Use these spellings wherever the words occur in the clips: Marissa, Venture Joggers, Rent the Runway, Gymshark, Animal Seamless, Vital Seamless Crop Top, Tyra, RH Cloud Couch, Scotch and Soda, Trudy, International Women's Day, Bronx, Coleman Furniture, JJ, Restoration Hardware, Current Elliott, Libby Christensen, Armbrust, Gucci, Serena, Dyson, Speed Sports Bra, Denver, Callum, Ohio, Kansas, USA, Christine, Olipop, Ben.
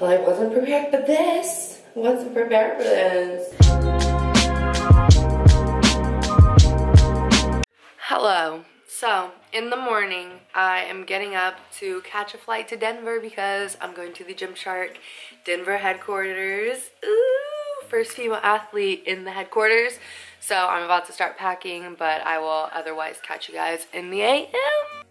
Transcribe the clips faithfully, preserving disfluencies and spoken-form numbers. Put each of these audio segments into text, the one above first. Well, I wasn't prepared for this. I wasn't prepared for this. Hello. So, in the morning, I am getting up to catch a flight to Denver because I'm going to the Gymshark Denver headquarters. Ooh, first female athlete in the headquarters. So I'm about to start packing, but I will otherwise catch you guys in the A M.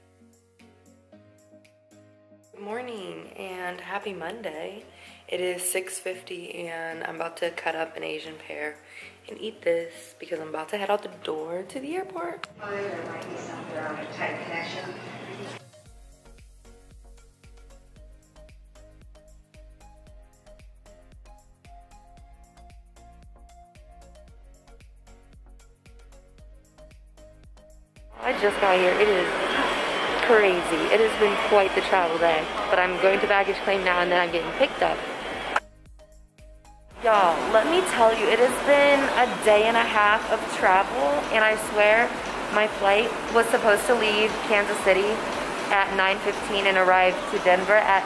Good morning and happy Monday. It is six fifty and I'm about to cut up an Asian pear and eat this because I'm about to head out the door to the airport. Oh, there might be something on a tight connection. I just got here. It is crazy. It has been quite the travel day, but I'm going to baggage claim now and then I'm getting picked up. Y'all, let me tell you, it has been a day and a half of travel, and I swear my flight was supposed to leave Kansas City at nine fifteen and arrive to Denver at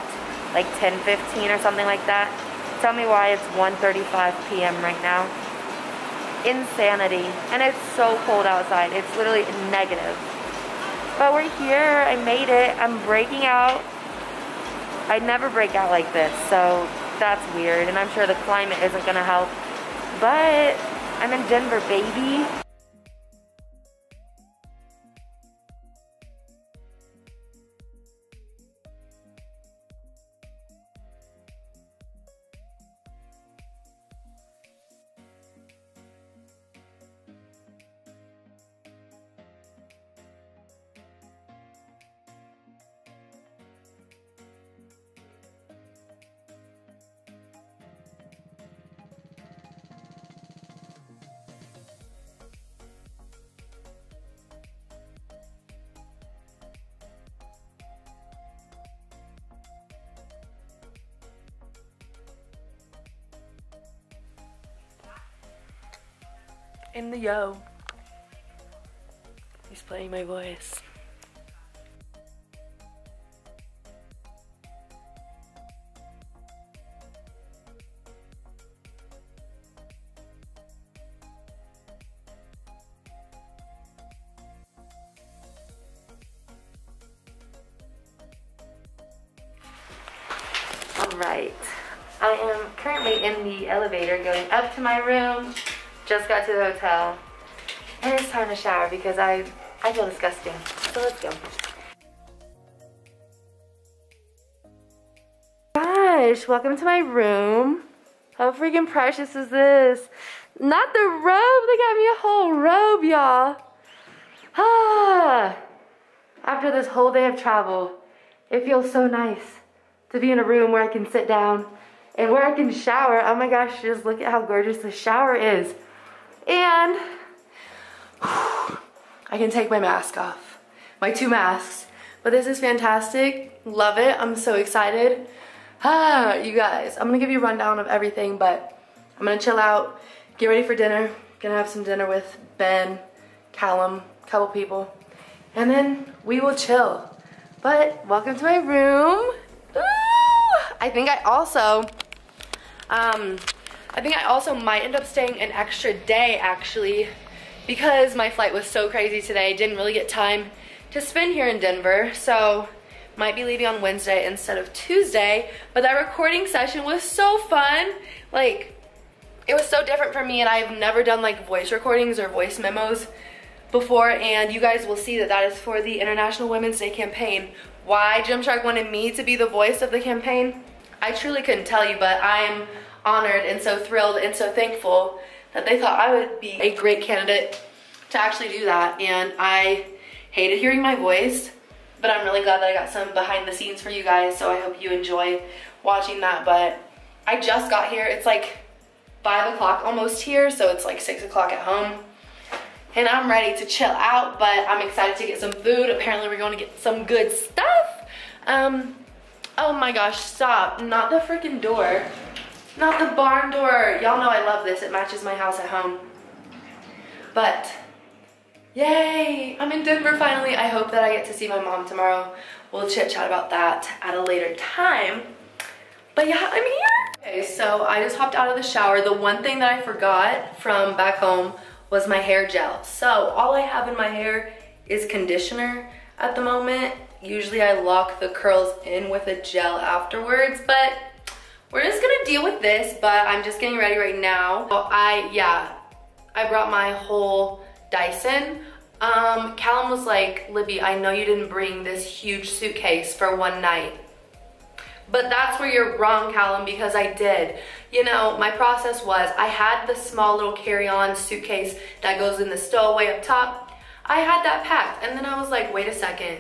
like ten fifteen or something like that. Tell me why it's one thirty-five p m right now. Insanity. And it's so cold outside. It's literally negative. But we're here. I made it. I'm breaking out. I never break out like this, so that's weird, and I'm sure the climate isn't gonna help, but I'm in Denver, baby. In the yo. He's playing my voice. All right. I am currently in the elevator going up to my room. Just got to the hotel, and it's time to shower because I, I feel disgusting, so let's go. Gosh, welcome to my room. How freaking precious is this? Not the robe, they got me a whole robe, y'all. Ah, after this whole day of travel, it feels so nice to be in a room where I can sit down and where I can shower. Oh my gosh, just look at how gorgeous the shower is. And I can take my mask off, my two masks. But this is fantastic. Love it. I'm so excited. Ah, you guys, I'm gonna give you a rundown of everything, but I'm gonna chill out, get ready for dinner. Gonna have some dinner with Ben, Callum, a couple people, and then we will chill. But welcome to my room. Ooh, I think I also, um, I think I also might end up staying an extra day actually because my flight was so crazy today. Didn't really get time to spend here in Denver, so might be leaving on Wednesday instead of Tuesday. But that recording session was so fun. Like, it was so different for me, and I've never done like voice recordings or voice memos before, and you guys will see that that is for the International Women's Day campaign. Why Gymshark wanted me to be the voice of the campaign, I truly couldn't tell you, but I'm honored and so thrilled and so thankful that they thought I would be a great candidate to actually do that. And I hated hearing my voice, but I'm really glad that I got some behind the scenes for you guys, so I hope you enjoy watching that. But I just got here. It's like five o'clock almost here, so it's like six o'clock at home, and I'm ready to chill out, but I'm excited to get some food. Apparently we're going to get some good stuff. Um, oh my gosh, stop. Not the freaking door. Not the barn door. Y'all know I love this. It matches my house at home. But, yay! I'm in Denver finally. I hope that I get to see my mom tomorrow. We'll chit chat about that at a later time. But yeah, I'm here. Okay, so I just hopped out of the shower. The one thing that I forgot from back home was my hair gel. So all I have in my hair is conditioner at the moment. Usually I lock the curls in with a gel afterwards, but we're just gonna deal with this, but I'm just getting ready right now. So I, yeah, I brought my whole Dyson. Um, Callum was like, Libby, I know you didn't bring this huge suitcase for one night. But that's where you're wrong, Callum, because I did. You know, my process was I had the small little carry-on suitcase that goes in the stowaway up top. I had that packed, and then I was like, wait a second.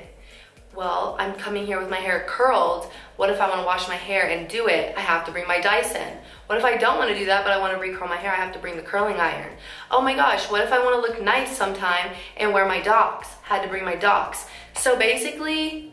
Well, I'm coming here with my hair curled. What if I want to wash my hair and do it? I have to bring my Dyson. What if I don't want to do that, but I want to recurl my hair? I have to bring the curling iron. Oh my gosh, what if I want to look nice sometime and wear my docks? Had to bring my docks. So basically,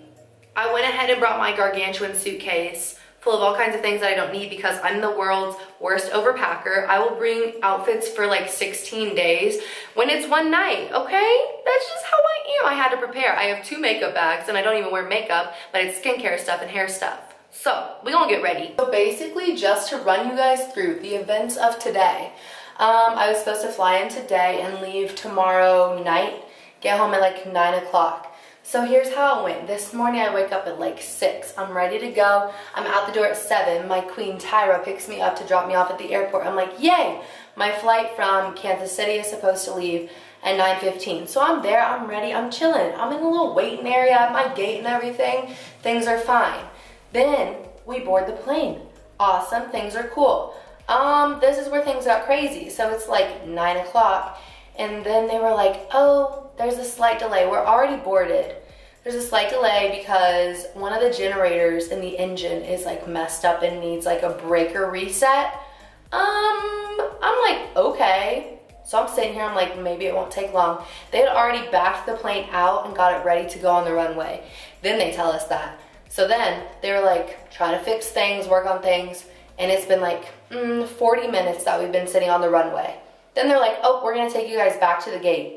I went ahead and brought my gargantuan suitcase full of all kinds of things that I don't need because I'm the world's worst overpacker. I will bring outfits for like sixteen days when it's one night, okay? That's just how I am. I had to prepare. I have two makeup bags and I don't even wear makeup, but it's skincare stuff and hair stuff. So we're gonna get ready. So basically, just to run you guys through the events of today, um, I was supposed to fly in today and leave tomorrow night, get home at like nine o'clock. So here's how it went. This morning I wake up at like six. I'm ready to go. I'm out the door at seven. My queen Tyra picks me up to drop me off at the airport. I'm like, yay! My flight from Kansas City is supposed to leave at nine fifteen. So I'm there, I'm ready, I'm chilling. I'm in a little waiting area at my gate and everything. Things are fine. Then we board the plane. Awesome, things are cool. Um, this is where things got crazy. So it's like nine o'clock and then they were like, oh, there's a slight delay. We're already boarded. There's a slight delay because one of the generators in the engine is like messed up and needs like a breaker reset. Um, I'm like, okay. So I'm sitting here, I'm like, maybe it won't take long. They had already backed the plane out and got it ready to go on the runway. Then they tell us that. So then they were like, try to fix things, work on things. And it's been like mm, forty minutes that we've been sitting on the runway. Then they're like, oh, we're gonna take you guys back to the gate.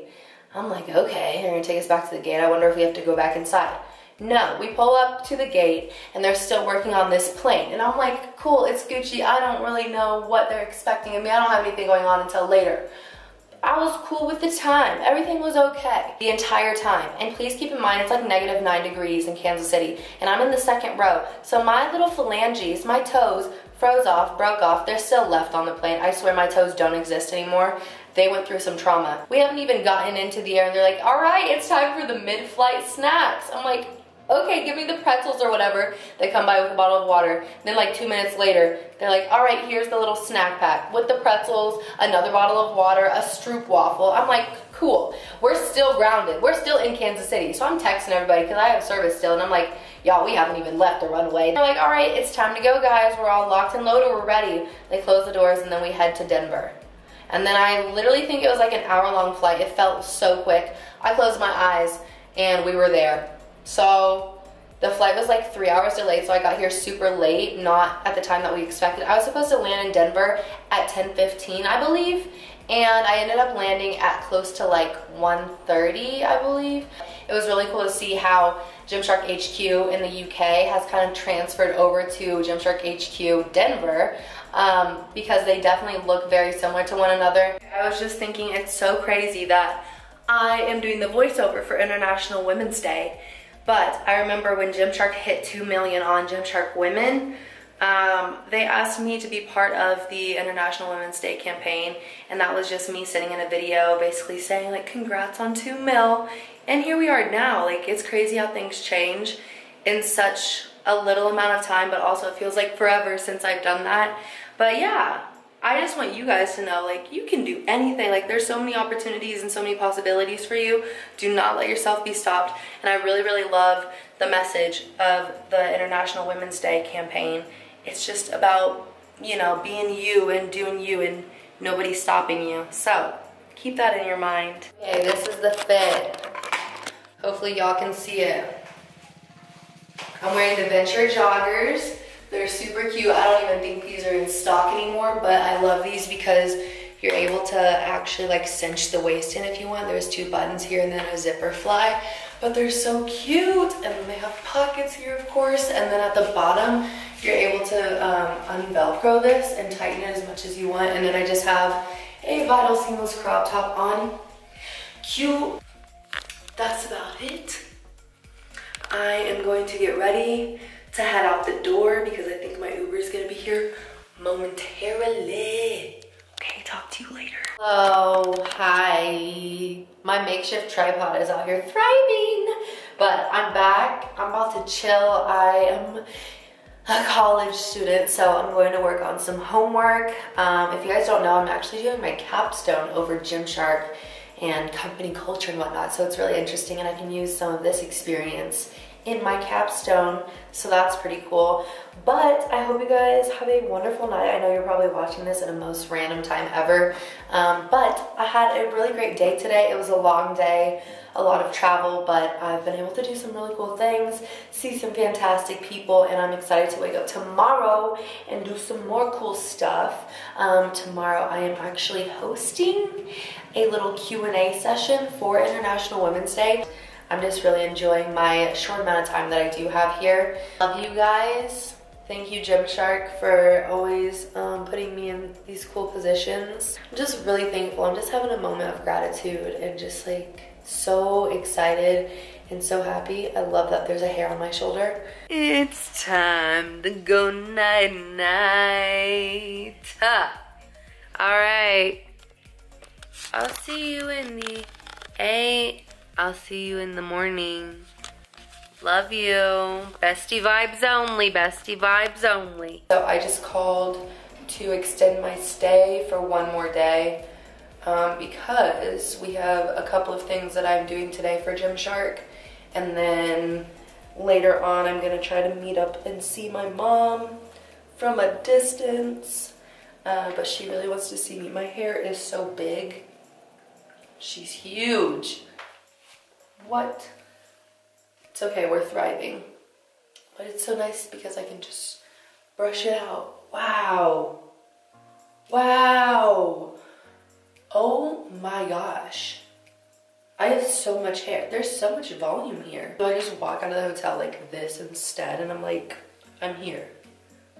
I'm like, okay, they're gonna take us back to the gate. I wonder if we have to go back inside. No, we pull up to the gate and they're still working on this plane. And I'm like, cool, it's Gucci. I don't really know what they're expecting of me. I don't have anything going on until later. I was cool with the time. Everything was okay the entire time. And please keep in mind, it's like negative nine degrees in Kansas City and I'm in the second row. So my little phalanges, my toes froze off, broke off. They're still left on the plane. I swear my toes don't exist anymore. They went through some trauma. We haven't even gotten into the air and they're like, all right, it's time for the mid-flight snacks. I'm like, okay, give me the pretzels or whatever. They come by with a bottle of water. And then like two minutes later, they're like, all right, here's the little snack pack with the pretzels, another bottle of water, a Stroop waffle. I'm like, cool, we're still grounded. We're still in Kansas City. So I'm texting everybody because I have service still and I'm like, y'all, we haven't even left the runway. They're like, all right, it's time to go guys. We're all locked and loaded, we're ready. They close the doors and then we head to Denver. And then I literally think it was like an hour long flight. It felt so quick. I closed my eyes and we were there. So the flight was like three hours delayed. So I got here super late, not at the time that we expected. I was supposed to land in Denver at ten fifteen, I believe. And I ended up landing at close to like one thirty, I believe. It was really cool to see how Gymshark H Q in the U K has kind of transferred over to Gymshark H Q Denver um, because they definitely look very similar to one another. I was just thinking it's so crazy that I am doing the voiceover for International Women's Day, but I remember when Gymshark hit two million on Gymshark Women, um, they asked me to be part of the International Women's Day campaign, and that was just me sitting in a video basically saying like, congrats on two mil. And here we are now. Like, it's crazy how things change in such a little amount of time, but also it feels like forever since I've done that. But yeah, I just want you guys to know, like, you can do anything. Like, there's so many opportunities and so many possibilities for you. Do not let yourself be stopped. And I really, really love the message of the International Women's Day campaign. It's just about, you know, being you and doing you and nobody stopping you. So keep that in your mind. Okay, this is the fit. Hopefully y'all can see it. I'm wearing the Venture Joggers. They're super cute. I don't even think these are in stock anymore, but I love these because you're able to actually like cinch the waist in if you want. There's two buttons here and then a zipper fly, but they're so cute. And then they have pockets here, of course. And then at the bottom, you're able to um, un-velcro this and tighten it as much as you want. And then I just have a Vital Seamless Crop Top on. Cute. That's about it. I am going to get ready to head out the door because I think my Uber is going to be here momentarily. Okay, talk to you later. Hello, hi. My makeshift tripod is out here thriving, but I'm back. I'm about to chill. I am a college student, so I'm going to work on some homework. Um, if you guys don't know, I'm actually doing my capstone over Gymshark and company culture and whatnot, so it's really interesting, and I can use some of this experience in my capstone, so that's pretty cool. But I hope you guys have a wonderful night. I know you're probably watching this at the most random time ever, um, but I had a really great day today. It was a long day, a lot of travel, but I've been able to do some really cool things, see some fantastic people, and I'm excited to wake up tomorrow and do some more cool stuff. Um, tomorrow I am actually hosting a little Q and A session for International Women's Day. I'm just really enjoying my short amount of time that I do have here. Love you guys. Thank you, Gymshark, for always um, putting me in these cool positions. I'm just really thankful. I'm just having a moment of gratitude and just like so excited and so happy. I love that there's a hair on my shoulder. It's time to go night-night. Huh. All right. I'll see you in the eight. I'll see you in the morning. Love you. Bestie vibes only, bestie vibes only. So I just called to extend my stay for one more day um, because we have a couple of things that I'm doing today for Gymshark. And then later on, I'm gonna try to meet up and see my mom from a distance. Uh, but she really wants to see me. My hair is so big. She's huge. What? It's okay, we're thriving. But it's so nice because I can just brush it out. Wow. Wow. Oh my gosh. I have so much hair. There's so much volume here. So I just walk out of the hotel like this instead, and I'm like, I'm here.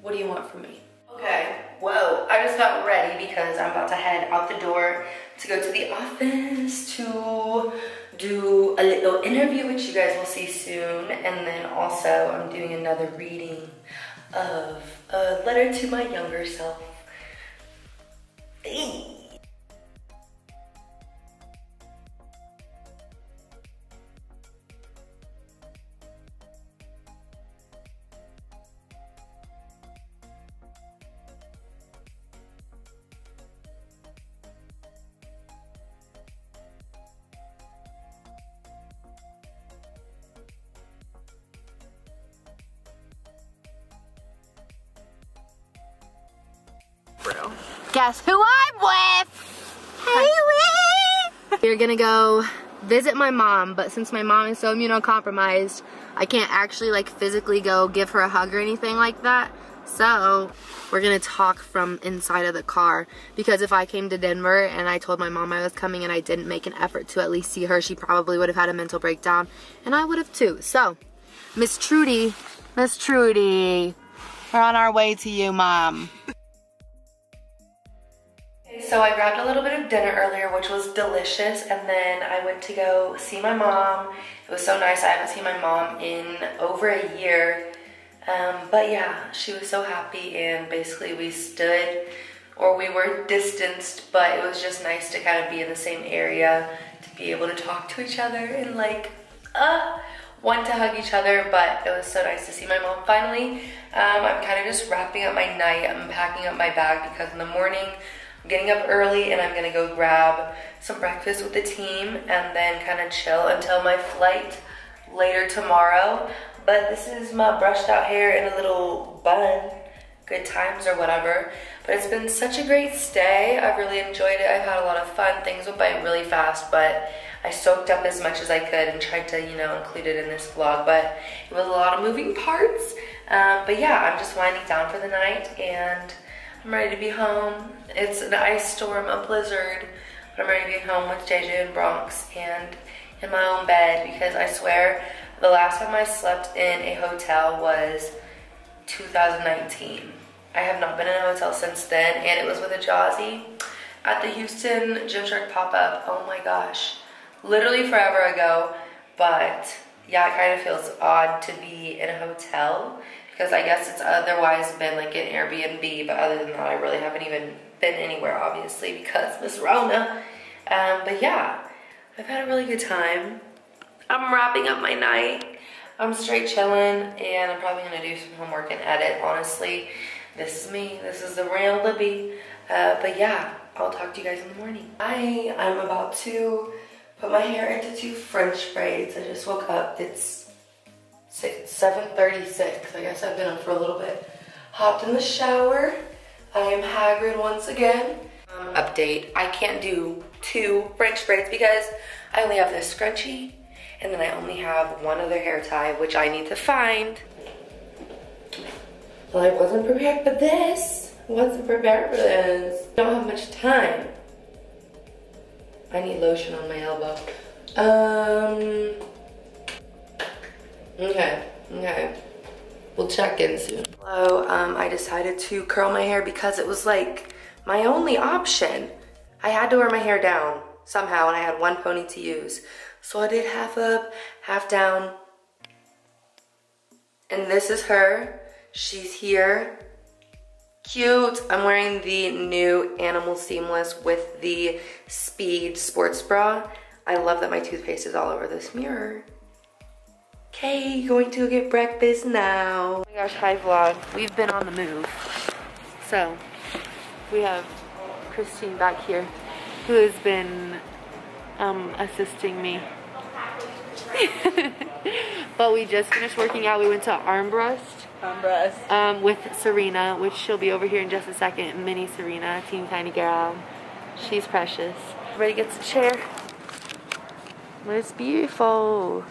What do you want from me? Okay, whoa. I just got ready because I'm about to head out the door to go to the office to do a little interview, which you guys will see soon, and then also I'm doing another reading of a letter to my younger self. Hey. Guess who I'm with? Hey, we're gonna go visit my mom, but since my mom is so immunocompromised, I can't actually like physically go give her a hug or anything like that. So we're gonna talk from inside of the car, because if I came to Denver and I told my mom I was coming and I didn't make an effort to at least see her, she probably would have had a mental breakdown, and I would have too. So Miss Trudy, Miss Trudy, we're on our way to you, Mom. So I grabbed a little bit of dinner earlier, which was delicious, and then I went to go see my mom. It was so nice. I haven't seen my mom in over a year, um, but yeah, she was so happy, and basically we stood, or we were distanced, but it was just nice to kind of be in the same area, to be able to talk to each other and like, uh, want to hug each other, but it was so nice to see my mom finally. Um, I'm kind of just wrapping up my night. I'm packing up my bag because in the morning, getting up early, and I'm gonna go grab some breakfast with the team and then kind of chill until my flight later tomorrow. But this is my brushed out hair in a little bun, good times or whatever. But it's been such a great stay. I've really enjoyed it. I've had a lot of fun. Things went by really fast, but I soaked up as much as I could and tried to, you know, include it in this vlog. But it was a lot of moving parts. Um, but yeah, I'm just winding down for the night, and I'm ready to be home. It's an ice storm, a blizzard, but I'm ready to be home with J J in Bronx and in my own bed, because I swear the last time I slept in a hotel was two thousand nineteen. I have not been in a hotel since then, and it was with a Jazzy at the Houston Gymshark pop-up. Oh my gosh, literally forever ago. But yeah, it kind of feels odd to be in a hotel because I guess it's otherwise been like an Airbnb, but other than that, I really haven't even been anywhere, obviously, because Miss Rona. Um, but yeah, I've had a really good time. I'm wrapping up my night. I'm straight chilling, and I'm probably gonna do some homework and edit, honestly. This is me, this is the real Libby. Uh, but yeah, I'll talk to you guys in the morning. I, I'm about to put my hair into two French braids. I just woke up, it's seven thirty-six. I guess I've been up for a little bit. Hopped in the shower. I am Hagrid once again. Um, update, I can't do two French braids because I only have this scrunchie and then I only have one other hair tie, which I need to find. Well, I wasn't prepared for this. Wasn't prepared for this. Don't have much time. I need lotion on my elbow. Um. Okay, okay. We'll check in soon. Hello, um, I decided to curl my hair because it was like my only option. I had to wear my hair down somehow, and I had one pony to use. So I did half up, half down. And this is her. She's here, cute. I'm wearing the new Animal Seamless with the Speed Sports Bra. I love that my toothpaste is all over this mirror. Okay, going to get breakfast now. Oh my gosh, hi vlog. We've been on the move. So, we have Christine back here who has been um, assisting me. But we just finished working out. We went to Armbrust. Um, with Serena, which she'll be over here in just a second. Mini Serena, team tiny girl. She's precious. Everybody gets a chair. It's beautiful.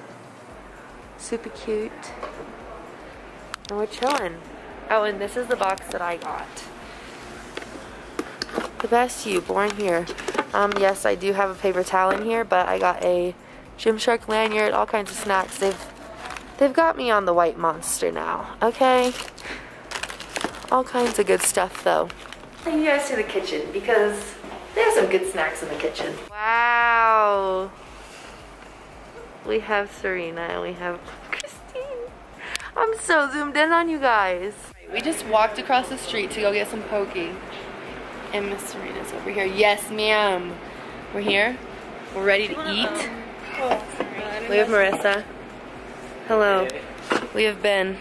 Super cute. And we're chilling. Oh, and this is the box that I got. The best you, born here. Um, yes, I do have a paper towel in here, but I got a Gymshark lanyard, all kinds of snacks. They've They've got me on the white monster now, okay? All kinds of good stuff, though. Take you guys to the kitchen because there's some good snacks in the kitchen. Wow. We have Serena and we have Christine. I'm so zoomed in on you guys. We just walked across the street to go get some pokey. And Miss Serena's over here. Yes, ma'am. We're here. We're ready to eat. We have Marissa. Hello. We have Ben.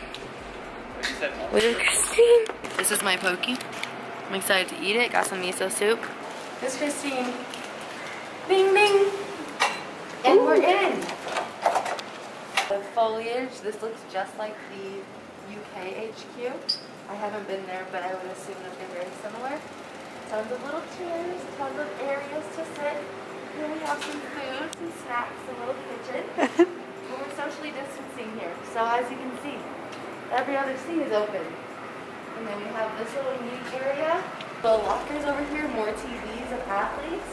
We have Christine. This is my pokey. I'm excited to eat it. Got some miso soup. This is Christine. Bing, bing. And ooh, we're in. The foliage. This looks just like the U K H Q. I haven't been there, but I would assume that they're very similar. Tons of little chairs, tons of areas to sit. Here we have some food, some snacks, a little kitchen. We're socially distancing here, so as you can see, every other seat is open. And then we have this little neat area, the lockers over here, more T Vs of athletes.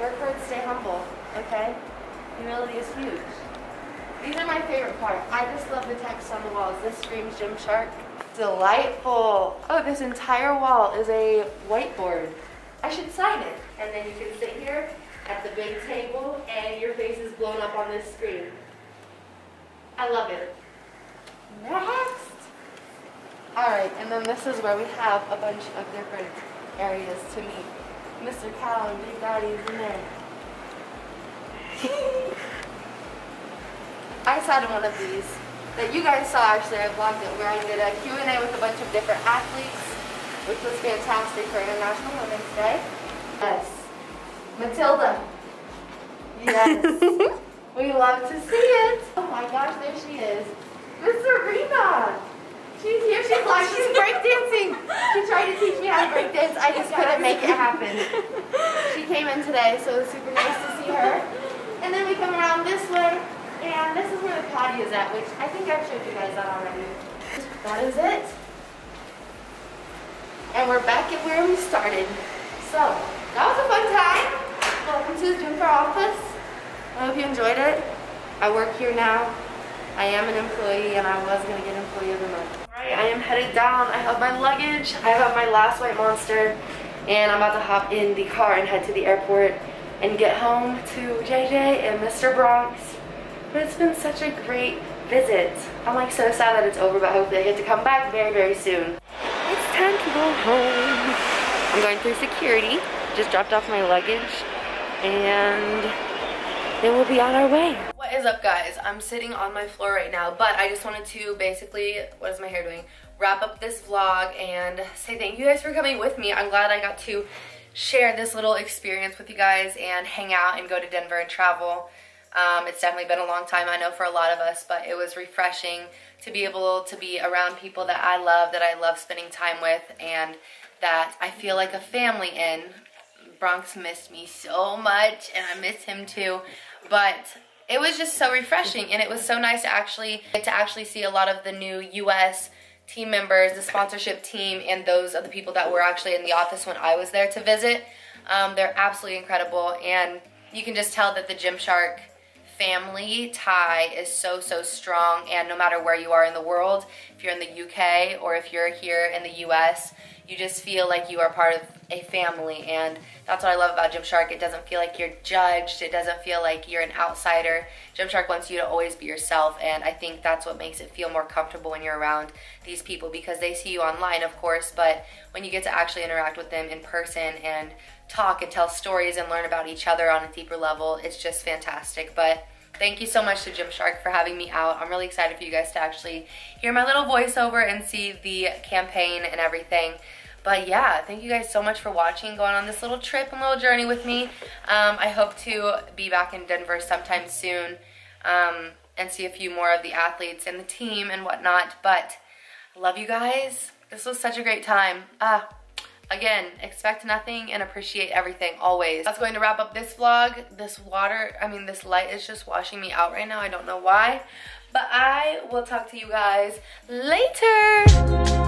Work hard, stay humble, okay? Humility is huge. These are my favorite part. I just love the text on the walls. This screams Gymshark. Delightful. Oh, this entire wall is a whiteboard. I should sign it. And then you can sit here at the big table and your face is blown up on this screen. I love it. Next! Alright, and then this is where we have a bunch of different areas to meet. Mister Callum, Big Daddy's in there. I sat in one of these that you guys saw, actually. I vlogged it where I did a Q and A with a bunch of different athletes, which was fantastic for International Women's Day. Yes. Matilda. Yes. We love to see it. Oh my gosh, there she is. Miss Serena. She's here, she's live, she's breakdancing. She tried to teach me how to breakdance. I just couldn't make it happen. She came in today, so it was super nice to see her. And then we come around this way, and this is where the patio is at, which I think I've showed you guys that already. That is it. And we're back at where we started. So, that was a fun time. Welcome to the Gym for Office. I hope you enjoyed it. I work here now. I am an employee and I was gonna get employee of the month. All right, I am headed down. I have my luggage, I have my last White Monster, and I'm about to hop in the car and head to the airport and get home to J J and Mister Bronx. But it's been such a great visit. I'm like so sad that it's over, but hopefully I get to come back very, very soon. It's time to go home. I'm going through security. Just dropped off my luggage, and then we'll be on our way. What is up, guys? I'm sitting on my floor right now, but I just wanted to basically, what is my hair doing? Wrap up this vlog and say thank you guys for coming with me. I'm glad I got to share this little experience with you guys and hang out and go to Denver and travel. Um, it's definitely been a long time, I know, for a lot of us, but it was refreshing to be able to be around people that I love, that I love spending time with, and that I feel like a family in. Bronx missed me so much, and I miss him too, but it was just so refreshing, and it was so nice to actually get to actually see a lot of the new U S team members, the sponsorship team, and those of the people that were actually in the office when I was there to visit. Um, they're absolutely incredible, and you can just tell that the Gymshark family tie is so, so strong, and no matter where you are in the world, if you're in the U K or if you're here in the U S, you just feel like you are part of a family, and that's what I love about Gymshark. It doesn't feel like you're judged. It doesn't feel like you're an outsider. Gymshark wants you to always be yourself, and I think that's what makes it feel more comfortable when you're around these people, because they see you online, of course, but when you get to actually interact with them in person and talk and tell stories and learn about each other on a deeper level, it's just fantastic. But thank you so much to Gymshark for having me out. I'm really excited for you guys to actually hear my little voiceover and see the campaign and everything. But yeah, thank you guys so much for watching, going on this little trip and little journey with me. Um, I hope to be back in Denver sometime soon um, and see a few more of the athletes and the team and whatnot. But I love you guys. This was such a great time. Ah, again, expect nothing and appreciate everything always. That's going to wrap up this vlog. This water, I mean this light is just washing me out right now. I don't know why. But I will talk to you guys later.